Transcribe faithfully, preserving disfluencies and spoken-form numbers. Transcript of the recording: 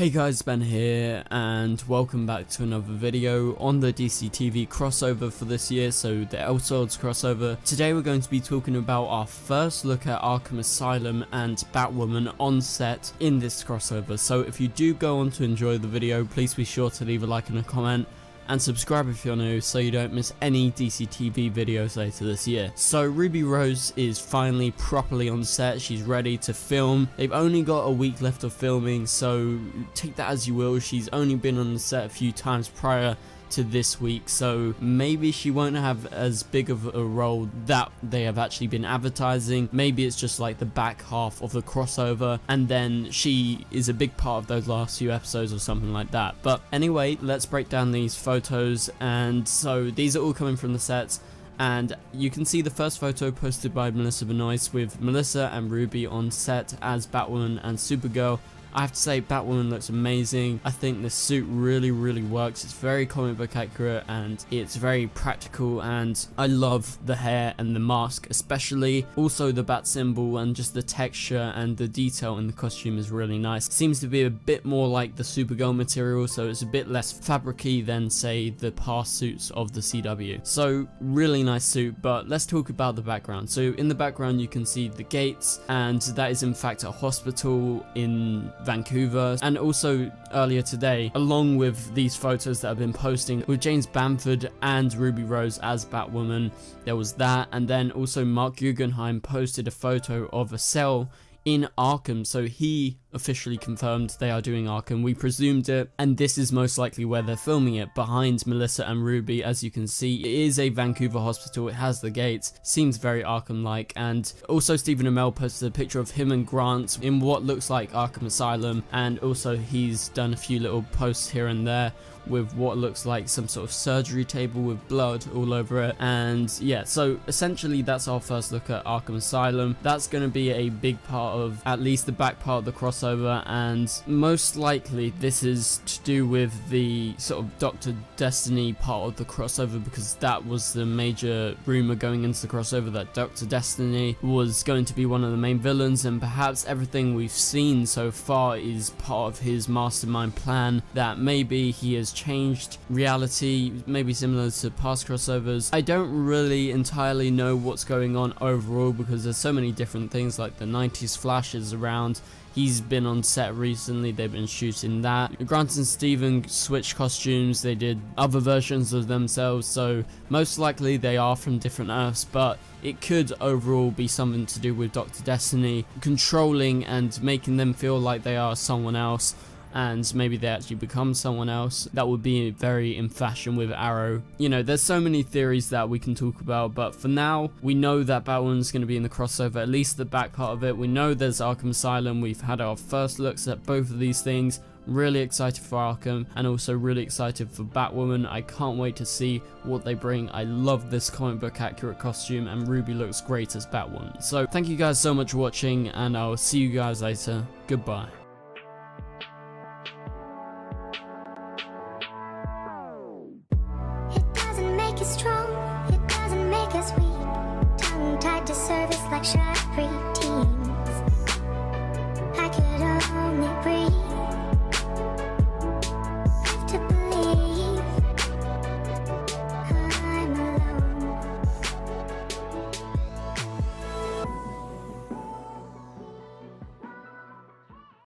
Hey guys, Ben here and welcome back to another video on the D C T V crossover for this year, so the Elseworlds crossover. Today we're going to be talking about our first look at Arkham Asylum and Batwoman on set in this crossover. So if you do go on to enjoy the video, please be sure to leave a like and a comment. And subscribe if you're new so you don't miss any D C T V videos later this year. So Ruby Rose is finally properly on set, she's ready to film. They've only got a week left of filming, so take that as you will. She's only been on the set a few times prior to this week, so maybe she won't have as big of a role that they have actually been advertising. Maybe it's just like the back half of the crossover and then she is a big part of those last few episodes or something like that. But anyway, let's break down these photos. And so these are all coming from the sets, and you can see the first photo posted by Melissa Benoist with Melissa and Ruby on set as Batwoman and Supergirl. I have to say, Batwoman looks amazing. I think the suit really, really works. It's very comic book accurate and it's very practical, and I love the hair and the mask especially. Also the bat symbol and just the texture and the detail in the costume is really nice. It seems to be a bit more like the Supergirl material, so it's a bit less fabric-y than, say, the past suits of the C W. So, really nice suit, but let's talk about the background. So, in the background you can see the gates, and that is in fact a hospital in Vancouver. And also earlier today, along with these photos that I've been posting with James Bamford and Ruby Rose as Batwoman, there was that, and then also Mark Guggenheim posted a photo of a cell in Arkham, so he officially confirmed they are doing Arkham. We presumed it, and this is most likely where they're filming it, behind Melissa and Ruby. As you can see, it is a Vancouver hospital, it has the gates, seems very Arkham-like. And also Stephen Amell posted a picture of him and Grant in what looks like Arkham Asylum, and also he's done a few little posts here and there with what looks like some sort of surgery table with blood all over it. And yeah, so essentially that's our first look at Arkham Asylum. That's going to be a big part of at least the back part of the crossover, and most likely this is to do with the sort of Dr Destiny part of the crossover, because that was the major rumor going into the crossover, that Dr Destiny was going to be one of the main villains, and perhaps everything we've seen so far is part of his mastermind plan, that maybe he has changed reality, maybe similar to past crossovers. I don't really entirely know what's going on overall, because there's so many different things, like the nineties Flash is around. He's been on set recently, they've been shooting that. Grant and Steven switched costumes, they did other versions of themselves, so most likely they are from different Earths, but it could overall be something to do with Doctor Destiny controlling and making them feel like they are someone else, and maybe they actually become someone else. That would be very in fashion with Arrow. You know, there's so many theories that we can talk about, but for now, we know that Batwoman's going to be in the crossover, at least the back part of it. We know there's Arkham Asylum, we've had our first looks at both of these things. Really excited for Arkham, and also really excited for Batwoman. I can't wait to see what they bring. I love this comic book accurate costume, and Ruby looks great as Batwoman. So thank you guys so much for watching, and I'll see you guys later. Goodbye. Strong, it doesn't make us weak. Tongue tied to service like shot free.